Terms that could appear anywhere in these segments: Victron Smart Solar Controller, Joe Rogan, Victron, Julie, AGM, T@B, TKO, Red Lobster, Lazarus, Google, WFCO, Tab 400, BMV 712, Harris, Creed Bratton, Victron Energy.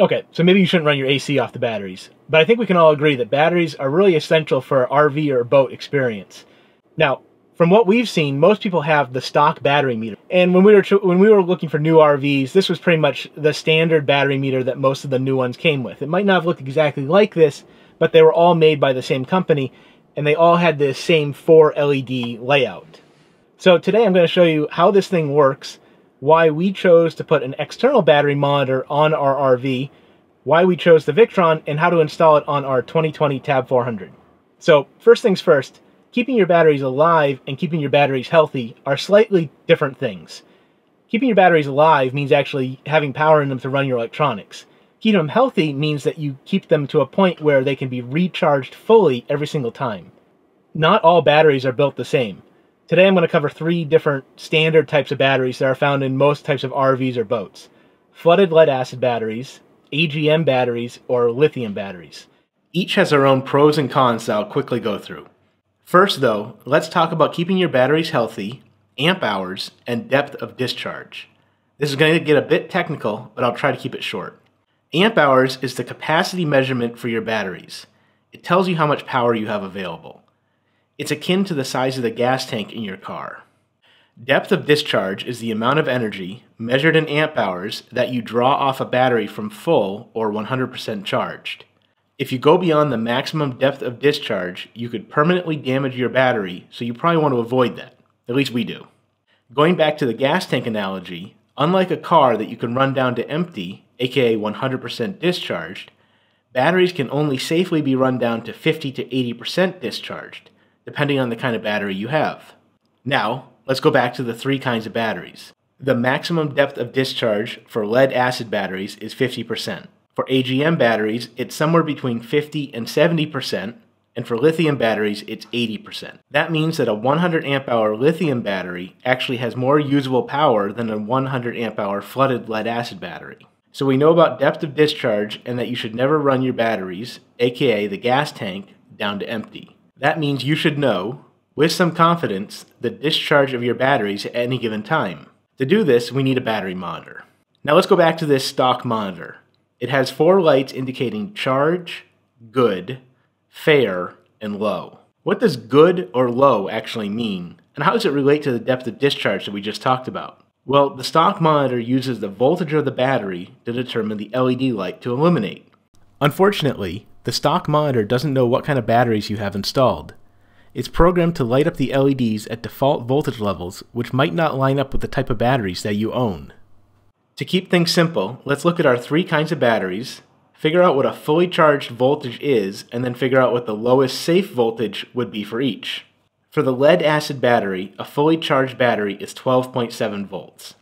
Okay, so maybe you shouldn't run your AC off the batteries, but I think we can all agree that batteries are really essential for our RV or boat experience. Now, from what we've seen, most people have the stock battery meter. And when we were looking for new RVs, this was pretty much the standard battery meter that most of the new ones came with. It might not have looked exactly like this, but they were all made by the same company, and they all had the same 4 LED layout. So today I'm going to show you how this thing works, why we chose to put an external battery monitor on our RV, why we chose the Victron, and how to install it on our 2020 Tab 400. So first things first, keeping your batteries alive and keeping your batteries healthy are slightly different things. Keeping your batteries alive means actually having power in them to run your electronics. Keeping them healthy means that you keep them to a point where they can be recharged fully every single time. Not all batteries are built the same. Today I'm going to cover 3 different standard types of batteries that are found in most types of RVs or boats. Flooded lead-acid batteries, AGM batteries, or lithium batteries. Each has their own pros and cons that I'll quickly go through. First though, let's talk about keeping your batteries healthy, amp hours, and depth of discharge. This is going to get a bit technical, but I'll try to keep it short. Amp hours is the capacity measurement for your batteries. It tells you how much power you have available. It's akin to the size of the gas tank in your car. Depth of discharge is the amount of energy, measured in amp hours, that you draw off a battery from full or 100% charged. If you go beyond the maximum depth of discharge, you could permanently damage your battery, so you probably want to avoid that. At least we do. Going back to the gas tank analogy, unlike a car that you can run down to empty, aka 100% discharged, batteries can only safely be run down to 50 to 80% discharged, depending on the kind of battery you have. Now, let's go back to the 3 kinds of batteries. The maximum depth of discharge for lead-acid batteries is 50%. For AGM batteries, it's somewhere between 50 and 70%, and for lithium batteries, it's 80%. That means that a 100 amp hour lithium battery actually has more usable power than a 100 amp hour flooded lead-acid battery. So we know about depth of discharge and that you should never run your batteries, aka the gas tank, down to empty. That means you should know, with some confidence, the discharge of your batteries at any given time. To do this, we need a battery monitor. Now let's go back to this stock monitor. It has 4 lights indicating charge, good, fair, and low. What does good or low actually mean? And how does it relate to the depth of discharge that we just talked about? Well, the stock monitor uses the voltage of the battery to determine the LED light to illuminate. Unfortunately, the stock monitor doesn't know what kind of batteries you have installed. It's programmed to light up the LEDs at default voltage levels, which might not line up with the type of batteries that you own. To keep things simple, let's look at our 3 kinds of batteries, figure out what a fully charged voltage is, and then figure out what the lowest safe voltage would be for each. For the lead-acid battery, a fully charged battery is 12.7 volts.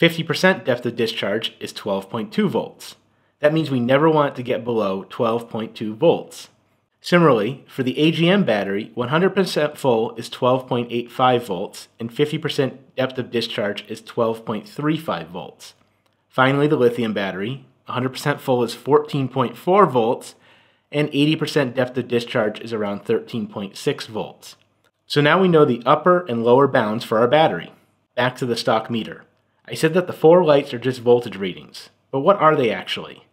50% depth of discharge is 12.2 volts. That means we never want to get below 12.2 volts. Similarly, for the AGM battery, 100% full is 12.85 volts, and 50% depth of discharge is 12.35 volts. Finally, the lithium battery, 100% full is 14.4 volts, and 80% depth of discharge is around 13.6 volts. So now we know the upper and lower bounds for our battery. Back to the stock meter. I said that the 4 lights are just voltage readings, but what are they actually?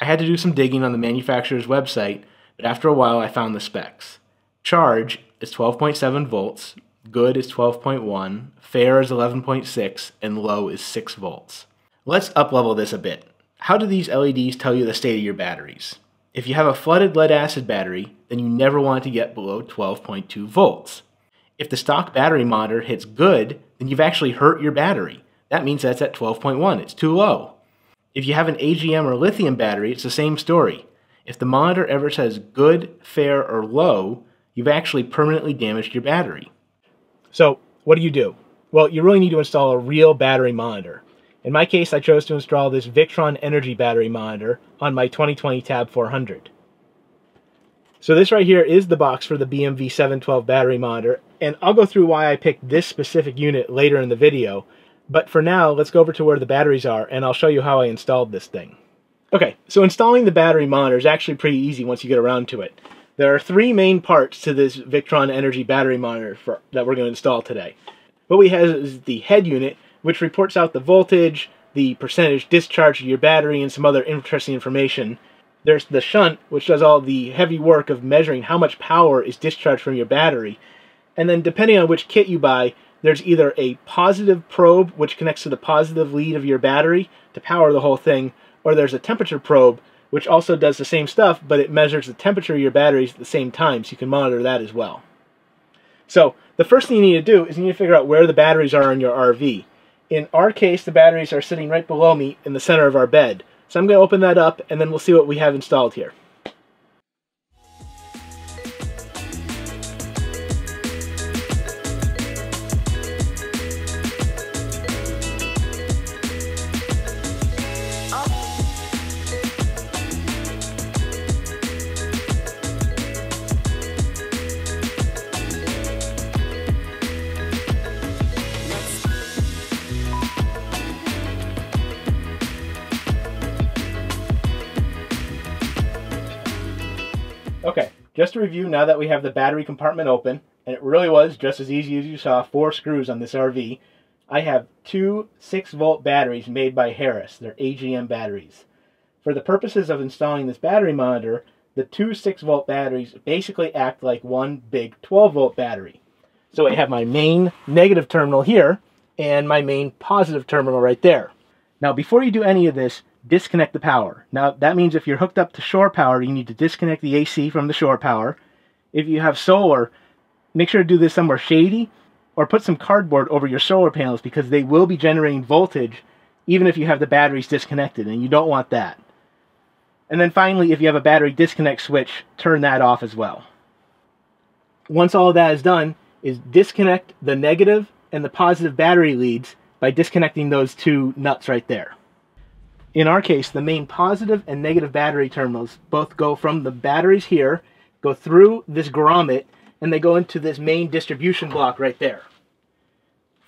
I had to do some digging on the manufacturer's website, but after a while I found the specs. Charge is 12.7 volts, good is 12.1, fair is 11.6, and low is 6 volts. Let's uplevel this a bit. How do these LEDs tell you the state of your batteries? If you have a flooded lead-acid battery, then you never want to get below 12.2 volts. If the stock battery monitor hits good, then you've actually hurt your battery. That means that's at 12.1, it's too low. If you have an AGM or lithium battery, it's the same story. If the monitor ever says good, fair, or low, you've actually permanently damaged your battery. So, what do you do? Well, you really need to install a real battery monitor. In my case, I chose to install this Victron Energy battery monitor on my 2020 Tab 400. So this right here is the box for the BMV 712 battery monitor, and I'll go through why I picked this specific unit later in the video. But for now, let's go over to where the batteries are, and I'll show you how I installed this thing. Okay, so installing the battery monitor is actually pretty easy once you get around to it. There are 3 main parts to this Victron Energy battery monitor that we're going to install today. What we have is the head unit, which reports out the voltage, the percentage discharge of your battery, and some other interesting information. There's the shunt, which does all the heavy work of measuring how much power is discharged from your battery. And then depending on which kit you buy, there's either a positive probe, which connects to the positive lead of your battery to power the whole thing, or there's a temperature probe, which also does the same stuff, but it measures the temperature of your batteries at the same time, so you can monitor that as well. So the first thing you need to do is you need to figure out where the batteries are in your RV. In our case, the batteries are sitting right below me in the center of our bed. So I'm going to open that up, and then we'll see what we have installed here. Okay, just to review, now that we have the battery compartment open, and it really was just as easy as you saw, 4 screws on this RV, I have two 6-volt batteries made by Harris. They're AGM batteries. For the purposes of installing this battery monitor, the two 6-volt batteries basically act like one big 12-volt battery. So I have my main negative terminal here, and my main positive terminal right there. Now before you do any of this, disconnect the power. Now that means if you're hooked up to shore power, you need to disconnect the AC from the shore power. If you have solar, make sure to do this somewhere shady or put some cardboard over your solar panels, because they will be generating voltage even if you have the batteries disconnected, and you don't want that. And then finally, if you have a battery disconnect switch, turn that off as well. Once all of that is done, is disconnect the negative and the positive battery leads by disconnecting those two nuts right there. In our case, the main positive and negative battery terminals both go from the batteries here, go through this grommet, and they go into this main distribution block right there.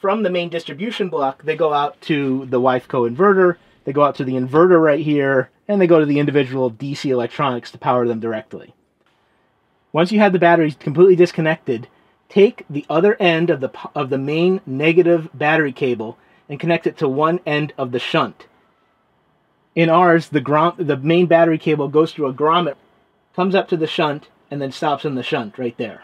From the main distribution block, they go out to the WFCO inverter, they go out to the inverter right here, and they go to the individual DC electronics to power them directly. Once you have the batteries completely disconnected, take the other end of the main negative battery cable and connect it to one end of the shunt. In ours, the main battery cable goes through a grommet, comes up to the shunt, and then stops in the shunt right there.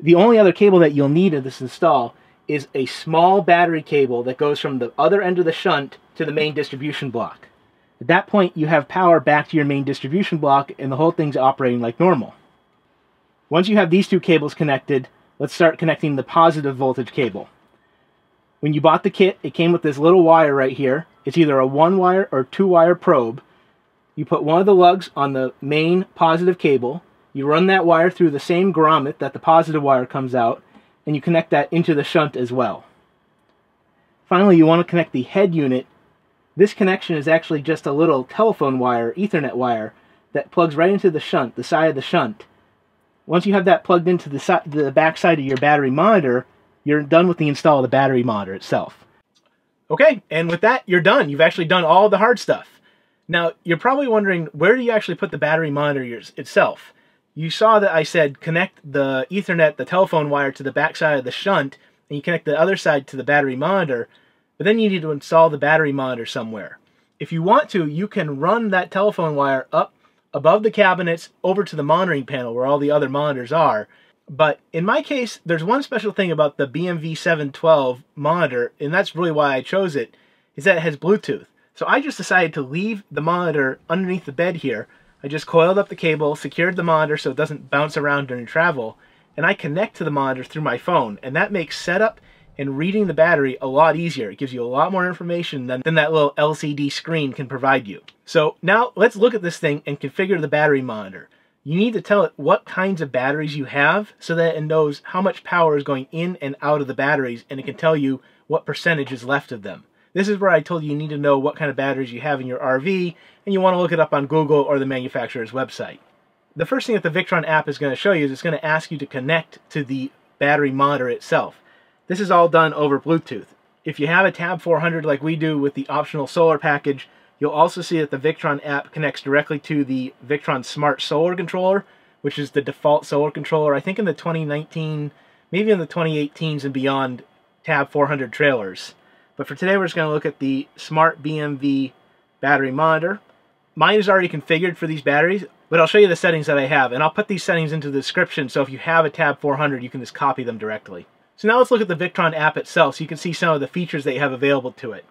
The only other cable that you'll need in this install is a small battery cable that goes from the other end of the shunt to the main distribution block. At that point, you have power back to your main distribution block, and the whole thing's operating like normal. Once you have these two cables connected, let's start connecting the positive voltage cable. When you bought the kit, it came with this little wire right here. It's either a 1-wire or 2-wire probe. You put one of the lugs on the main positive cable, you run that wire through the same grommet that the positive wire comes out, and you connect that into the shunt as well. Finally, you want to connect the head unit. This connection is actually just a little telephone wire, Ethernet wire, that plugs right into the shunt, the side of the shunt. Once you have that plugged into the back side of your battery monitor, you're done with the install of the battery monitor itself. Okay, and with that, you're done. You've actually done all the hard stuff. Now, you're probably wondering, where do you actually put the battery monitor itself? You saw that I said connect the Ethernet, the telephone wire, to the back side of the shunt, and you connect the other side to the battery monitor, but then you need to install the battery monitor somewhere. If you want to, you can run that telephone wire up above the cabinets over to the monitoring panel where all the other monitors are. But in my case, there's one special thing about the BMV 712 monitor, and that's really why I chose it, is that it has Bluetooth. So I just decided to leave the monitor underneath the bed here. I just coiled up the cable, secured the monitor so it doesn't bounce around during travel, and I connect to the monitor through my phone, and that makes setup and reading the battery a lot easier. It gives you a lot more information than that little LCD screen can provide you. So now let's look at this thing and configure the battery monitor. You need to tell it what kinds of batteries you have so that it knows how much power is going in and out of the batteries, and it can tell you what percentage is left of them. This is where I told you need to know what kind of batteries you have in your RV, and you want to look it up on Google or the manufacturer's website. The first thing that the Victron app is going to show you is it's going to ask you to connect to the battery monitor itself. This is all done over Bluetooth. If you have a Tab 400 like we do with the optional solar package, you'll also see that the Victron app connects directly to the Victron Smart Solar Controller, which is the default solar controller, I think in the 2019, maybe in the 2018s and beyond Tab 400 trailers. But for today, we're just going to look at the Smart BMV battery monitor. Mine is already configured for these batteries, but I'll show you the settings that I have, and I'll put these settings into the description, so if you have a Tab 400, you can just copy them directly. So now let's look at the Victron app itself, so you can see some of the features that you have available to it.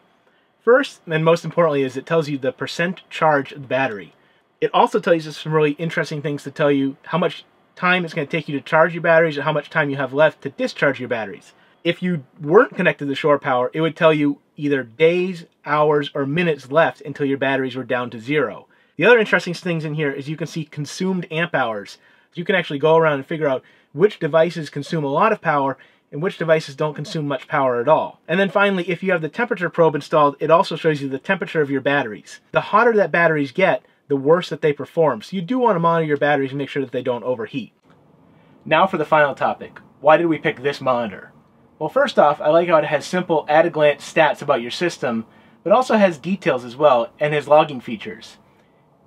First, and most importantly, is it tells you the percent charge of the battery. It also tells you some really interesting things to tell you how much time it's going to take you to charge your batteries and how much time you have left to discharge your batteries. If you weren't connected to shore power, it would tell you either days, hours, or minutes left until your batteries were down to zero. The other interesting things in here is you can see consumed amp hours. You can actually go around and figure out which devices consume a lot of power and which devices don't consume much power at all. And then finally, if you have the temperature probe installed, it also shows you the temperature of your batteries. The hotter that batteries get, the worse that they perform. So you do want to monitor your batteries and make sure that they don't overheat. Now for the final topic. Why did we pick this monitor? Well, first off, I like how it has simple at-a-glance stats about your system, but also has details as well, and has logging features.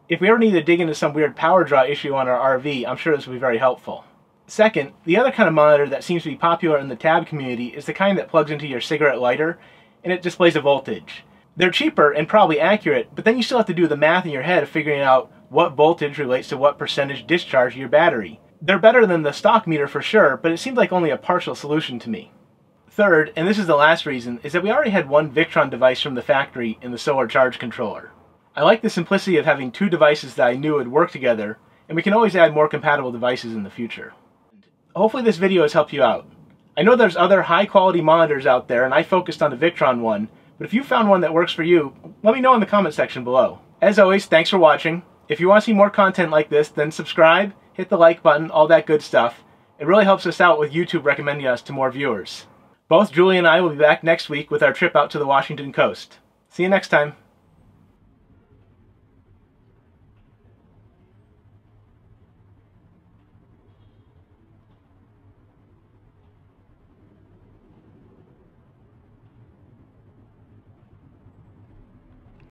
If we ever need to dig into some weird power draw issue on our RV, I'm sure this will be very helpful. Second, the other kind of monitor that seems to be popular in the Tab community is the kind that plugs into your cigarette lighter, and it displays a voltage. They're cheaper and probably accurate, but then you still have to do the math in your head of figuring out what voltage relates to what percentage discharge to your battery. They're better than the stock meter for sure, but it seemed like only a partial solution to me. Third, and this is the last reason, is that we already had one Victron device from the factory in the solar charge controller. I like the simplicity of having two devices that I knew would work together, and we can always add more compatible devices in the future. Hopefully this video has helped you out. I know there's other high-quality monitors out there, and I focused on the Victron one, but if you found one that works for you, let me know in the comment section below. As always, thanks for watching. If you want to see more content like this, then subscribe, hit the like button, all that good stuff. It really helps us out with YouTube recommending us to more viewers. Both Julie and I will be back next week with our trip out to the Washington coast. See you next time.